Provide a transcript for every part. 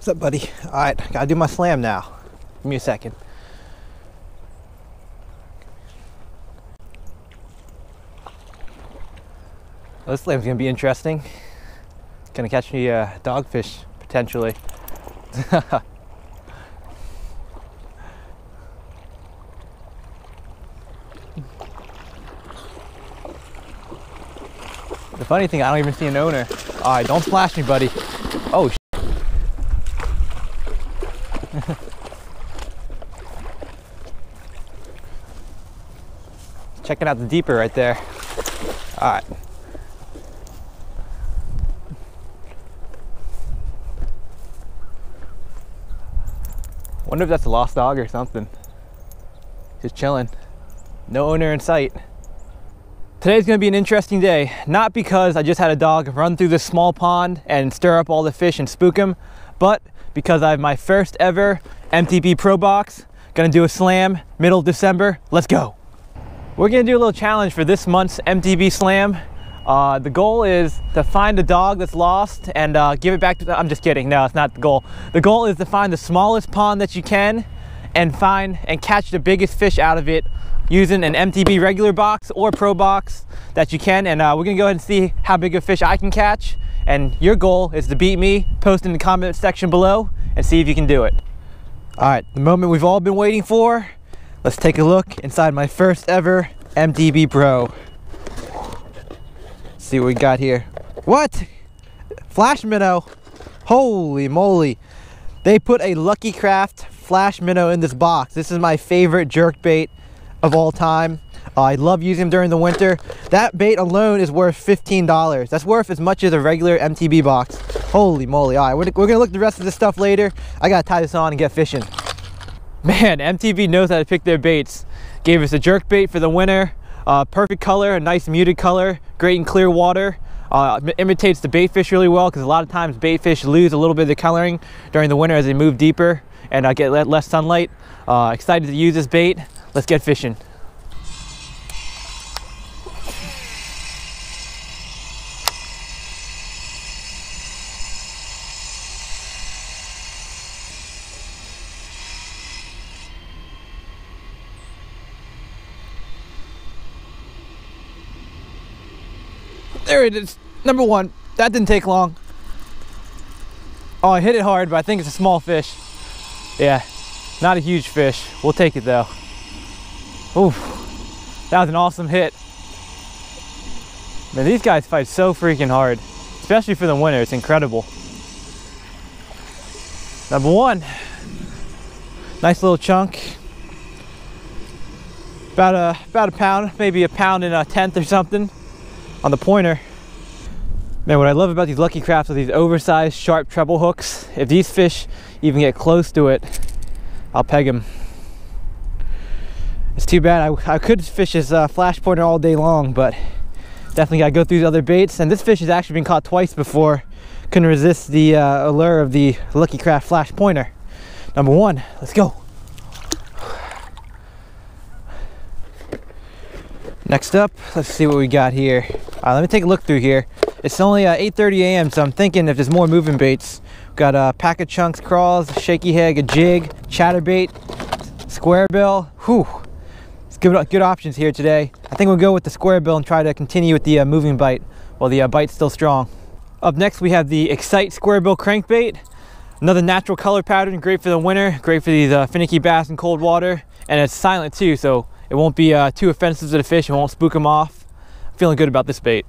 What's up, buddy? All right, gotta do my slam now. Give me a second. Well, this slam's gonna be interesting. It's gonna catch me a dogfish, potentially. The funny thing, I don't even see an owner. All right, don't splash me, buddy. Oh, shit. Checking out the deeper right there. All right. Wonder if that's a lost dog or something. Just chilling. No owner in sight. Today's gonna be an interesting day, not because I just had a dog run through this small pond and stir up all the fish and spook them, but because I have my first ever MTB Pro Box. Gonna do a slam, middle of December, let's go. We're gonna do a little challenge for this month's MTB slam. The goal is to find a dog that's lost and give it back to the, I'm just kidding, no, it's not the goal. The goal is to find the smallest pond that you can and find and catch the biggest fish out of it using an MTB regular box or pro box that you can, and we're gonna go ahead and see how big of fish I can catch, and your goal is to beat me. Post in the comment section below and see if you can do it. All right, the moment we've all been waiting for. Let's take a look inside my first ever MTB Pro. Let's see what we got here. What? Flash minnow. Holy moly. They put a Lucky Craft Flash minnow in this box. This is my favorite jerk bait of all time. I love using them during the winter. That bait alone is worth $15. That's worth as much as a regular MTB box. Holy moly. All right, we're gonna look at the rest of this stuff later. I gotta tie this on and get fishing. Man, MTB knows how to pick their baits. Gave us a jerk bait for the winter. Perfect color, a nice muted color, great in clear water. Imitates the bait fish really well because a lot of times bait fish lose a little bit of the coloring during the winter as they move deeper and get less sunlight. Excited to use this bait. Let's get fishing. There it is, number one. That didn't take long. Oh, I hit it hard, but I think it's a small fish. Yeah, not a huge fish. We'll take it though. Oof, that was an awesome hit. Man, these guys fight so freaking hard, especially for the winter. It's incredible. Number one, nice little chunk. About a pound, maybe a pound and a tenth or something on the pointer. Man, what I love about these Lucky Crafts are these oversized, sharp treble hooks. If these fish even get close to it, I'll peg them. It's too bad, I could fish this flash pointer all day long, but definitely gotta go through the other baits. And this fish has actually been caught twice before. Couldn't resist the allure of the Lucky Craft flash pointer. Number one, let's go. Next up, let's see what we got here. Let me take a look through here. It's only 8:30 a.m., so I'm thinking if there's more moving baits. We've got Paca Chunks, crawls, shaky head, a jig, chatterbait, squarebill. Whew. Good options here today. I think we'll go with the squarebill and try to continue with the moving bite while the bite's still strong. Up next we have the XCite Squarebill crankbait. Another natural color pattern, great for the winter, great for these finicky bass in cold water, and it's silent too, so it won't be too offensive to the fish, it won't spook them off. I'm feeling good about this bait.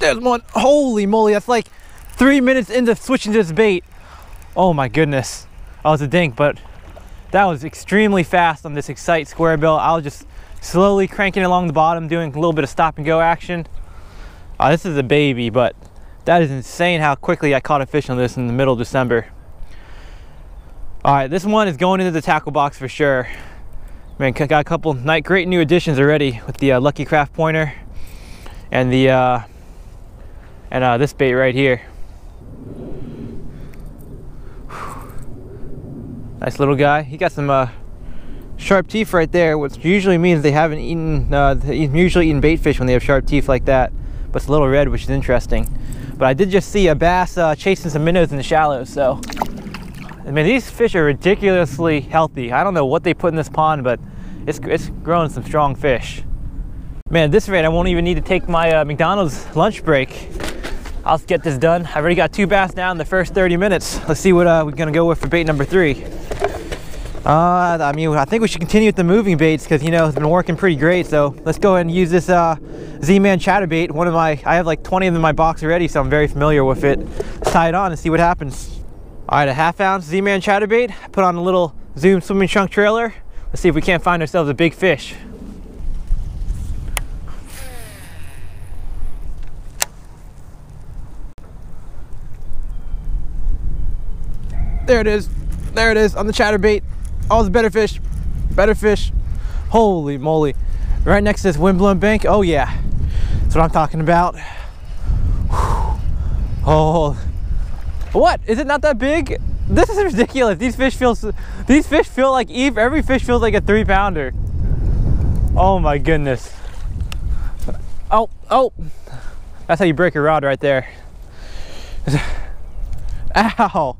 There's one. Holy moly, that's like 3 minutes into switching to this bait. Oh my goodness. I was a dink, but that was extremely fast on this XCite Squarebill. I was just slowly cranking along the bottom, doing a little bit of stop and go action. This is a baby, but that is insane how quickly I caught a fish on this in the middle of December. All right, this one is going into the tackle box for sure. Man, got a couple great new additions already with the Lucky Craft pointer and the this bait right here. Whew. Nice little guy. He got some sharp teeth right there, which usually means they haven't eaten, they've usually eaten bait fish when they have sharp teeth like that. But it's a little red, which is interesting. But I did just see a bass chasing some minnows in the shallows, so. I mean, these fish are ridiculously healthy. I don't know what they put in this pond, but it's growing some strong fish. Man, at this rate, I won't even need to take my McDonald's lunch break. I'll get this done. I've already got two bass down in the first 30 minutes. Let's see what we're gonna go with for bait number three. I mean, I think we should continue with the moving baits because, you know, it's been working pretty great. So let's go ahead and use this Z-Man Chatterbait. I have like 20 of them in my box already, so I'm very familiar with it. Let's tie it on and see what happens. All right, a half-ounce Z-Man Chatterbait. Put on a little Zoom Swimming Chunk trailer. Let's see if we can't find ourselves a big fish. There it is on the chatterbait. All's better fish, holy moly. Right next to this wind-blown bank, oh yeah, that's what I'm talking about. Whew. Oh, what, is it not that big? This is ridiculous, these fish feel like, every fish feels like a 3-pounder. Oh my goodness. Oh, oh, that's how you break your rod right there. Ow.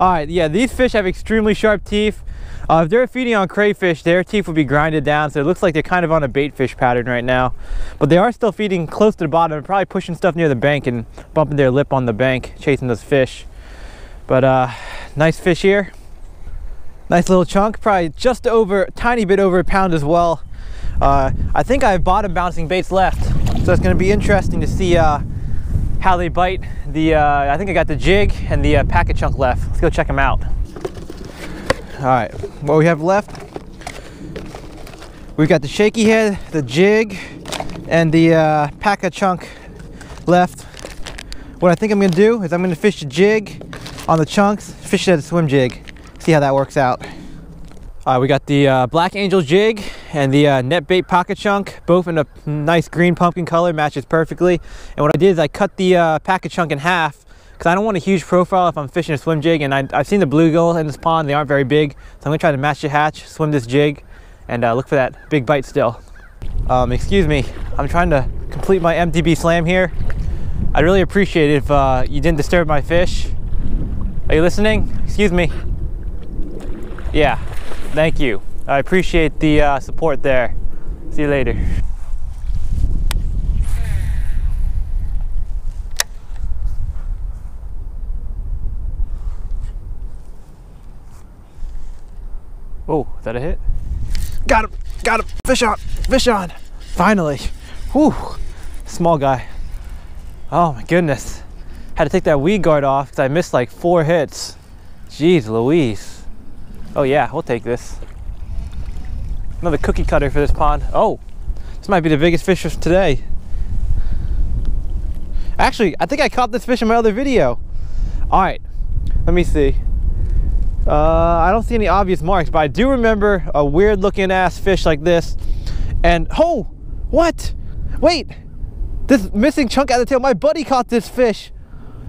All right, yeah, these fish have extremely sharp teeth. If they're feeding on crayfish, their teeth would be grinded down, so it looks like they're kind of on a bait fish pattern right now. But they are still feeding close to the bottom and probably pushing stuff near the bank and bumping their lip on the bank, chasing those fish. But nice fish here. Nice little chunk, probably just over, tiny bit over a pound as well. I think I have bottom bouncing baits left, so it's gonna be interesting to see how they bite. I think I got the jig and the Paca Chunk left. Let's go check them out. All right, what we have left, we've got the shaky head, the jig, and the Paca Chunk left. What I think I'm gonna do is I'm gonna fish the jig on the chunks, fish it as a swim jig, see how that works out. All right, we got the Black Angel jig and the Netbait Paca Chunk, both in a nice green pumpkin color, matches perfectly. And what I did is I cut the Paca Chunk in half because I don't want a huge profile if I'm fishing a swim jig. And I've seen the bluegill in this pond, they aren't very big. So I'm gonna try to match the hatch, swim this jig, and look for that big bite still. Excuse me, I'm trying to complete my MTB slam here. I'd really appreciate it if you didn't disturb my fish. Are you listening? Excuse me. Yeah. Thank you. I appreciate the support there. See you later. Oh, is that a hit? Got him! Got him! Fish on! Fish on! Finally! Whew! Small guy. Oh my goodness. Had to take that weed guard off because I missed like 4 hits. Jeez Louise. Oh yeah, we'll take this. Another cookie cutter for this pond. Oh, this might be the biggest fish of today. Actually, I think I caught this fish in my other video. All right, let me see. I don't see any obvious marks, but I do remember a weird looking ass fish like this. And, oh, what? Wait, this missing chunk out of the tail, my buddy caught this fish.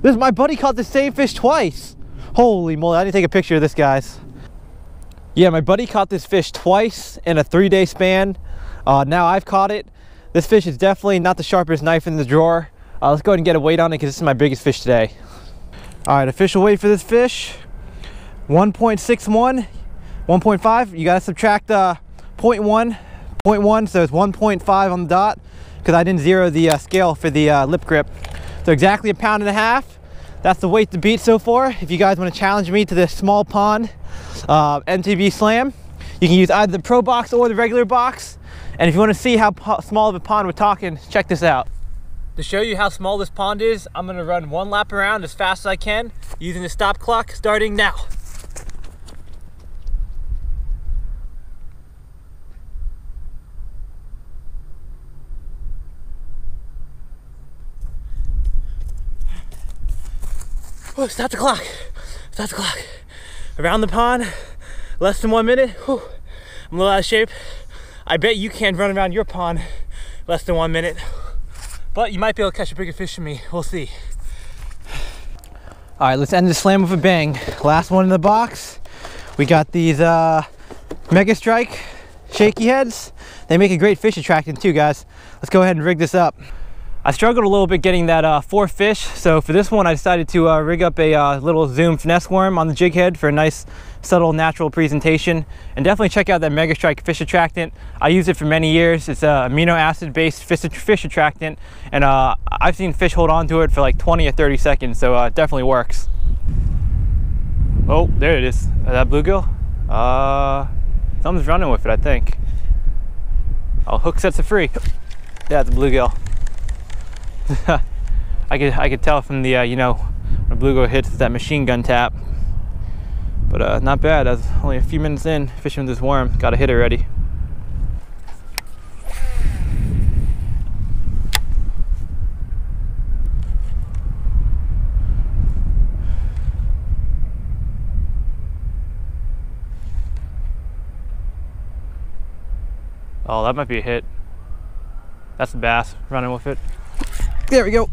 My buddy caught the same fish twice. Holy moly, I need to take a picture of this, guys. Yeah, my buddy caught this fish twice in a 3-day span. Now I've caught it. This fish is definitely not the sharpest knife in the drawer. Let's go ahead and get a weight on it because this is my biggest fish today. All right, official weight for this fish, 1.61, 1.5. You gotta subtract 0.1, 0.1, so it's 1.5 on the dot because I didn't zero the scale for the lip grip. So exactly a pound and a half. That's the weight to beat so far. If you guys want to challenge me to this small pond MTB slam, you can use either the Pro Box or the regular box. And if you want to see how small of a pond we're talking, check this out. To show you how small this pond is, I'm going to run 1 lap around as fast as I can using the stop clock starting now. Oh, stop the clock, stop the clock. Around the pond, less than 1 minute. Whew, I'm a little out of shape. I bet you can run around your pond less than 1 minute, but you might be able to catch a bigger fish than me. We'll see. All right, let's end this slam with a bang. Last one in the box. We got these Mega Strike Shaky Heads. They make a great fish attractant too, guys. Let's go ahead and rig this up. I struggled a little bit getting that 4 fish, so for this one I decided to rig up a little Zoom finesse worm on the jig head for a nice subtle natural presentation. And definitely check out that Mega Strike fish attractant. I used it for many years. It's a amino acid based fish attractant, and I've seen fish hold on to it for like 20 or 30 seconds, so it definitely works. Oh, there it is. That bluegill? Something's running with it, I think. Oh, hook sets it free. Yeah, it's a bluegill. I could tell from the you know, when a bluegill hits that machine gun tap, but not bad. I was only a few minutes in fishing with this worm. Got a hit already. Oh, that might be a hit. That's a bass running with it. There we go.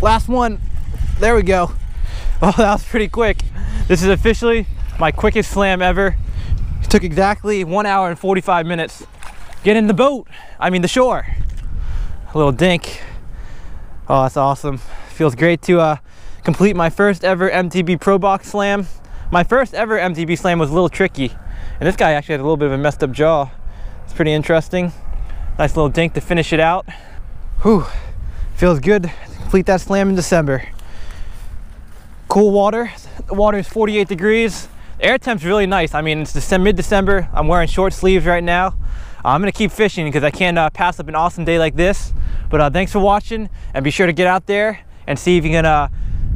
Last one. There we go. Oh, that was pretty quick. This is officially my quickest slam ever. It took exactly 1 hour and 45 minutes. Get in the boat. I mean the shore. A little dink. Oh, that's awesome. Feels great to complete my first ever MTB Pro Box slam. My first ever MTB slam was a little tricky. And this guy actually had a little bit of a messed up jaw. It's pretty interesting. Nice little dink to finish it out. Whew. Feels good to complete that slam in December. Cool water. The water is 48 degrees. The air temp's really nice. I mean, it's mid-December. I'm wearing short sleeves right now. I'm gonna keep fishing because I can't pass up an awesome day like this. But thanks for watching, and be sure to get out there and see if you can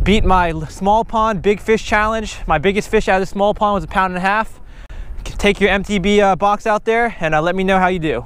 beat my small pond big fish challenge. My biggest fish out of the small pond was 1.5 pounds. Take your MTB box out there and let me know how you do.